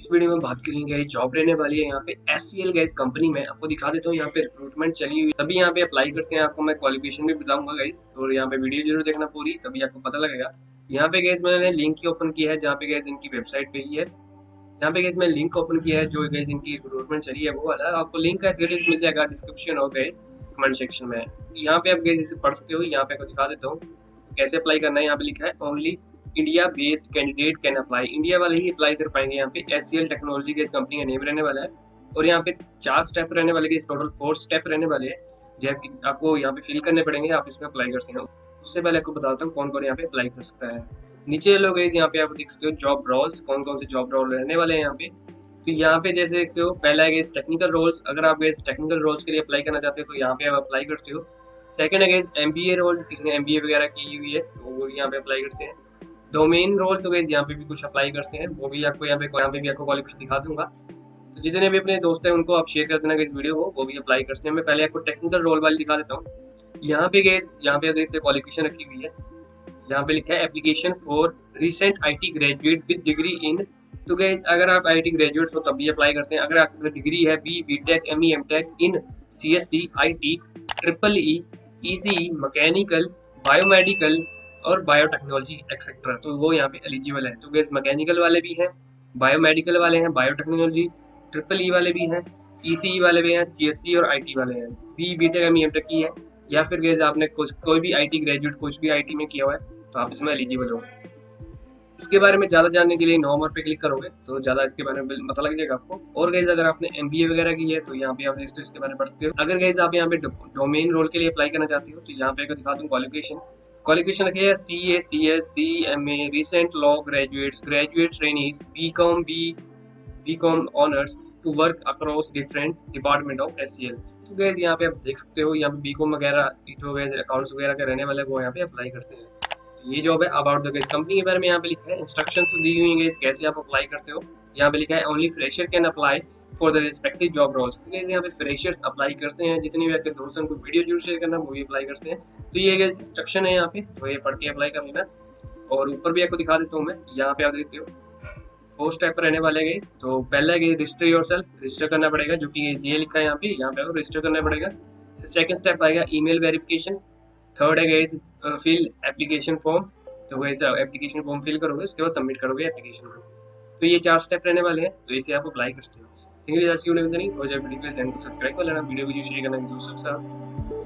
इस वीडियो में बात करेंगे जॉब रहने वाली है यहाँ पे एससीएल गाइस कंपनी में। आपको दिखा देता हूँ यहाँ पे रिक्रूटमेंट चली हुई, सभी यहाँ पे अप्लाई करते हैं। आपको मैं क्वालिफिकेशन भी बताऊंगा गाइस, और यहाँ पे वीडियो जरूर देखना पूरी, तभी आपको पता लगेगा। यहाँ पे गाइस मैंने लिंक ओपन किया है जहाँ पे गाइस इनकी वेबसाइट पे ही है। यहाँ पे गाइस मैंने लिंक ओपन किया है जो गाइस इनकी रिक्रूटमेंट चली है वो वाला। आपको लिंक का गाइस मिल जाएगा डिस्क्रिप्शन और गाइस कमेंट सेक्शन में। यहाँ पे आप गाइस पढ़ सकते हो, यहाँ पे आपको दिखा देता हूँ कैसे अप्लाई करना है। यहाँ पे लिखा है only India based candidate can apply, India वाले ही अप्लाई कर पाएंगे। यहाँ पे एससीएल टेक्नोलॉजी के इस कंपनी का नेम रहने वाला है, और यहाँ पे 4 स्टेप रहने वाले, इस टोटल 4 स्टेप रहने वाले हैं जबकि आपको यहाँ पे फिल करने पड़ेंगे, आप इसमें अप्लाई कर सकते हो। उससे पहले आपको बताता हूँ कौन कौन यहाँ पे अप्लाई कर सकता है। नीचे लोग यहाँ पे आप देख सकते हो जॉब रोल्स, कौन कौन से जॉब रोल रहने वाले हैं यहाँ पे। तो यहाँ पे जैसे देखते हो पहला है टेक्निकल रोल्स, अगर आप इस टेक्निकल रोल्स के लिए अप्लाई करना चाहते हो तो यहाँ पे आप अप्लाई करते हो। सेकंड है एमबीए रोल, किसी ने एमबीए वगैरह की हुई है तो वो यहाँ पे अप्लाई करते हैं। डोमेन रोल तो गाइस यहाँ पे भी कुछ अप्लाई करते हैं, वो भी आपको यहाँ पे भी आपको क्वालिफिकेशन दिखा दूंगा। तो जितने भी अपने दोस्त हैं उनको आप शेयर कर देना इस वीडियो को, वो भी अप्लाई करते हैं। मैं पहले आपको टेक्निकल रोल वाली दिखा देता हूँ। यहाँ पे गाइस यहाँ पे देखते क्वालिफिकेशन रखी हुई है, यहाँ पे लिखा है application for recent IT graduate with degree in. तो गाइस अगर आप IT ग्रेजुएट्स हो तब भी अप्लाई करते हैं। अगर आपकी डिग्री है B.Tech, M.E, M.Tech in CSE, IT, triple E, ECE, mechanical, biomedical और बायोटेक्नोलॉजी एक्सेट्रा, तो वो यहाँ पे एलिजिबल है। तो गैस मैकेनिकल वाले भी हैं, बायोमेडिकल वाले हैं, बायोटेक्नोलॉजी, ट्रिपल ई वाले भी हैं, ECE वाले भी हैं, CSE और IT वाले हैं। B.Tech M.Tech की है, या फिर गैस आपने कोई भी IT ग्रेजुएट कुछ भी IT में किया हुआ है तो आप इसमें एलिजिबल हो। इसके बारे में ज़्यादा जानने के लिए नॉर्मल पे क्लिक करोगे तो ज़्यादा इसके बारे में पता लग जाएगा आपको। और गैस अगर आपने MBA वगैरह की है तो यहाँ पे आप देख सकते हो, इसके बारे में पढ़ सकते हो। अगर गैस आप यहाँ पे डोमेन रोल के लिए अप्लाई करना चाहते हो तो यहाँ पे दिखा दूँ क्वालिफिकेशन रखी है CA, CS, CMA, recent law graduates, graduate trainees, B.Com honours to work across different department of SCL। तो गैस यहाँ पे आप देख सकते हो यहाँ पे B.Com वगैरह अकाउंट्स वगैरह के रहने वाले वो यहाँ पे अप्लाई करते हैं। ये जॉब है। अबाउट द कंपनी के बारे में यहाँ पे लिखा है, इंस्ट्रक्शंस दी हुई है कैसे आप अप्लाई करते हो। यहाँ पे लिखा है only fresher can apply for the respective job roles. तो गैस यहाँ पे फ्रेशर्स अप्लाई करते हैं, जितने भी आपके दोस्तों को वीडियो जरूर शेयर करना, वो भी अप्लाई करते हैं। तो ये इंस्ट्रक्शन है यहाँ पे, तो ये पढ़ के अप्लाई कर लेना। और ऊपर भी आपको दिखा देता हूँ मैं, यहाँ पे आप देखते हो 4 स्टेप पर रहने वाले गए। तो पहला है रजिस्टर योरसेल्फ, रजिस्टर करना पड़ेगा जो कि ये लिखा है यहाँ पे आपको रजिस्टर करना पड़ेगा। सेकंड स्टेप आएगा ईमेल वेरिफिकेशन। थर्ड है गैस फिल एप्लीकेशन फॉर्म, तो गैस एप्लीकेशन फॉर्म फिल करोगे, उसके बाद सबमिट करोगे एप्लीकेशन फॉर्म। तो ये 4 स्टेप रहने वाले हैं, तो इसे आप अप्लाई करते हो। आज की वीडियो में इतना ही, और जब वीडियो को सब्सक्राइब कर लेना, वीडियो को शेयर करना दोस्तों के साथ।